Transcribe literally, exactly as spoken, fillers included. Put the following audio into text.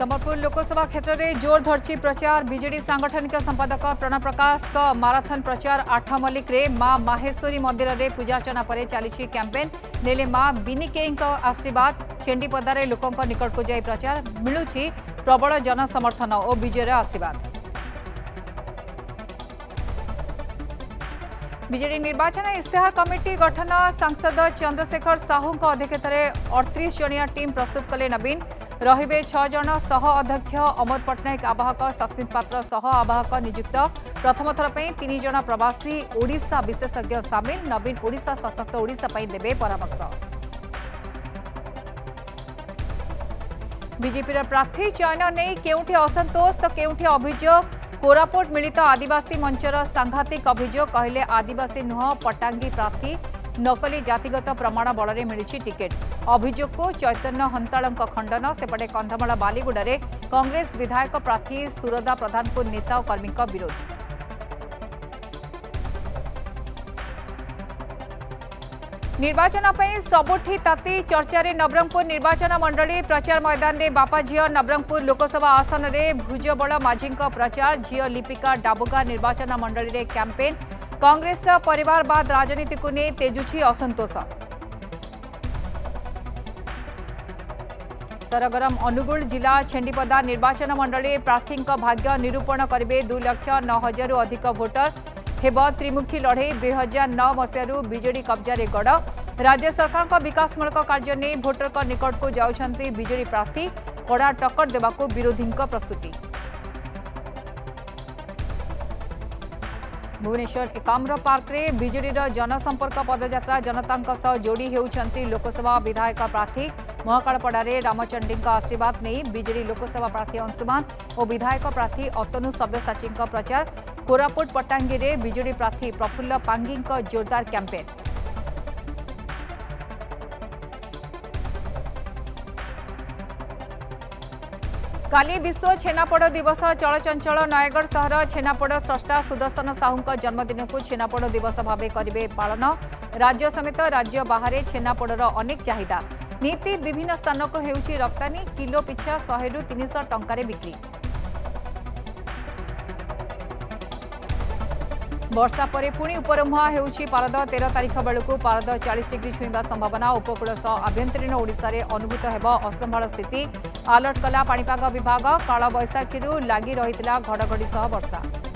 सम्बलपुर लोकसभा क्षेत्र में जोर धरची प्रचार। बीजेडी सांगठनिक संपादक प्रणव प्रकाश का माराथन प्रचार। आठ मल्लिक रे मां माहेश्वरी मंदिर में पूजार्चना पर चली कैंपेन। नेले मां बिनिकेई आशीर्वाद। चेंडीपदारे लोकों निकट को जाई प्रचार। मिलूची प्रबल जनसमर्थन और विजय आशीर्वाद। बीजेडी निर्वाचन इश्तेहार कमिटी गठन। सांसद चंद्रशेखर साहू अध्यक्षतार अड़तीस जनिया टीम प्रस्तुत कले नवीन। रहिबे छह जन सह अध्यक्ष अमर पट्टनायक आवाहक, सस्मित पात्र सह आवाहक नियुक्त। प्रथम थर पर तीन जन प्रवासी ओडिशा विशेषज्ञ सामिल। नवीन ओडिशा सशक्त ओडिशा पई देबे परामर्श। बीजेपी प्रार्थी चयन नहीं केउठी असंतोष तो केउठी अभियोग। कोरापुट मिलित आदिवासी मंचर सांघातिक अभियोग। कहले आदिवासी नुह पटांगी प्रार्थी नकली जातिगत प्रमाण बलरे मिलिछि टिकेट। अभियोग को चैतन्य हंतालंक खंडन। सेपटे कंधमाल बालीगुडारे कांग्रेस विधायक प्रार्थी सुरदा प्रधान को नेता और कर्मी विरोध। निर्वाचन पर सबुठी ताती चर्चा रे नवरंगपुर निर्वाचन मंडली। प्रचार मैदान रे बापा झील। नवरंगपुर लोकसभा आसन रे भुजबल माझी प्रचार। झील लिपिका डाबुगा निर्वाचन मंडली रे कैंपेन। कांग्रेस परिवारवाद राजनीति को नहीं तेजुची असंतोष। सरगरम अनुगुल जिला छेंडीपदा निर्वाचन मंडली प्रार्थी भाग्य निरूपण करेंगे। दो लाख नौ हजार अधिक वोटर हेब त्रिमुखी लड़े। दुई हजार नौ मसीह बीजेडी कब्जा गड़। राज्य सरकार विकासमूलक कार्य नहीं भोटर का निकट को जाउछंती बीजेडी प्रार्थी। कड़ा टक्कर देवाको विरोधी प्रस्तुति। भुवनेश्वर एकाम्र पार्क रे बीजेडी जनसंपर्क पदयात्रा। जनता सह जोड़ी होती लोकसभा विधायक प्रार्थी। महाकालपड़े रामचंडी आशीर्वाद नहीं बीजेडी लोकसभा प्रार्थी अंशुमान और विधायक प्रार्थी अतनु सब्यसाची प्रचार। कोरापुट पट्टांगी रे बीजेडी प्रार्थी प्रफुल्ल पांगी जोरदार कैंपेन। काली विश्व छेनापोड़ दिवस। चलचंचल नयगढ़ सहर। छेनापोड़ स्रष्टा सुदर्शन साहू जन्मदिन को छेनापोड़ दिवस भाव करेंगे पालन। राज्य समेत राज्य बाहर छेनापोड़र अनेक चाहिदा। नीति विभिन्न स्थान को होउची रप्तानी। किलो पिछा सौ रु तीन सौ टंका बिक्री। वर्षा परे पुणी उपरमुहा होउची पारद। तेरह तारिख बेलू पारद चालीस डिग्री छुईवा संभावना। उपकूल सह आभ्यंतरीण ओडिशा रे अनुभूत हेबो असंभाल स्थिति। आलर्ट कला पाणीपाग विभाग। कालबैशाखी लगी रही घड़घड़ी सह वर्षा।